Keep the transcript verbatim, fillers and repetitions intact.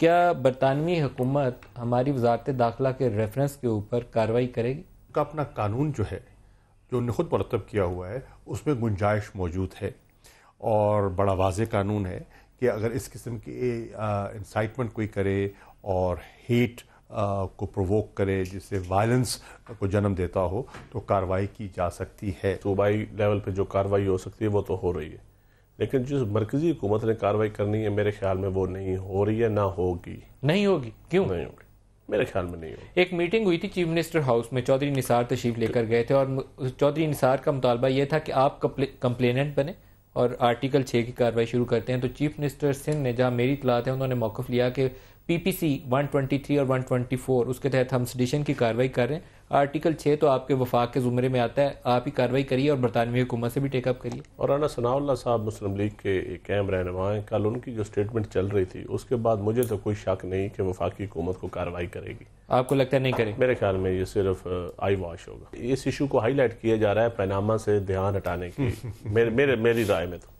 क्या बरतानवी हुकूमत हमारी वजारत दाखिला के रेफरेंस के ऊपर कार्रवाई करेगी? का अपना कानून जो है जो ने खुद मुरतब किया हुआ है उसमें गुंजाइश मौजूद है और बड़ा वाज़ेह कानून है कि अगर इस किस्म की इंसाइटमेंट कोई करे और हेट आ, को प्रोवोक करे जिससे वायलेंस को जन्म देता हो तो कार्रवाई की जा सकती है। सूबाई लेवल पर जो कार्रवाई हो सकती है वो तो हो रही है, लेकिन जिस मरकजी हुकूमत ने कार्रवाई करनी है मेरे ख्याल में वो नहीं हो रही है, ना होगी। नहीं होगी? क्यों नहीं होगी? मेरे ख्याल में नहीं होगी। एक मीटिंग हुई थी चीफ मिनिस्टर हाउस में, चौधरी निसार तशरीफ लेकर गए थे और चौधरी निसार का मुतालबा यह था कि आप कंप्लेनेंट बने और आर्टिकल छः की कार्रवाई शुरू करते हैं। तो चीफ मिनिस्टर सिंह ने, जहाँ मेरी इतलात है, उन्होंने मौक़िफ़ लिया कि पीपीसी एक सौ तेईस और एक सौ चौबीस उसके तहत हम सडिशन की कार्रवाई कर रहे हैं, आर्टिकल छः तो आपके वफाक के ज़ुमरे में आता है, आप ही कार्रवाई करिए और बरतानवी हुकूमत से भी टेकअप करिए। और राना सनाउल्लाह साहब मुस्लिम लीग के एक अहम रहनुमा हैं, कल उनकी जो स्टेटमेंट चल रही थी उसके बाद मुझे तो कोई शक नहीं कि वफाकी हुकूमत को कार्रवाई करेगी। आपको लगता है नहीं करेगी? मेरे ख्याल में ये सिर्फ आई वॉश होगा। इस इशू को हाईलाइट किया जा रहा है पैनामा से ध्यान हटाने की, मेरी राय में तो।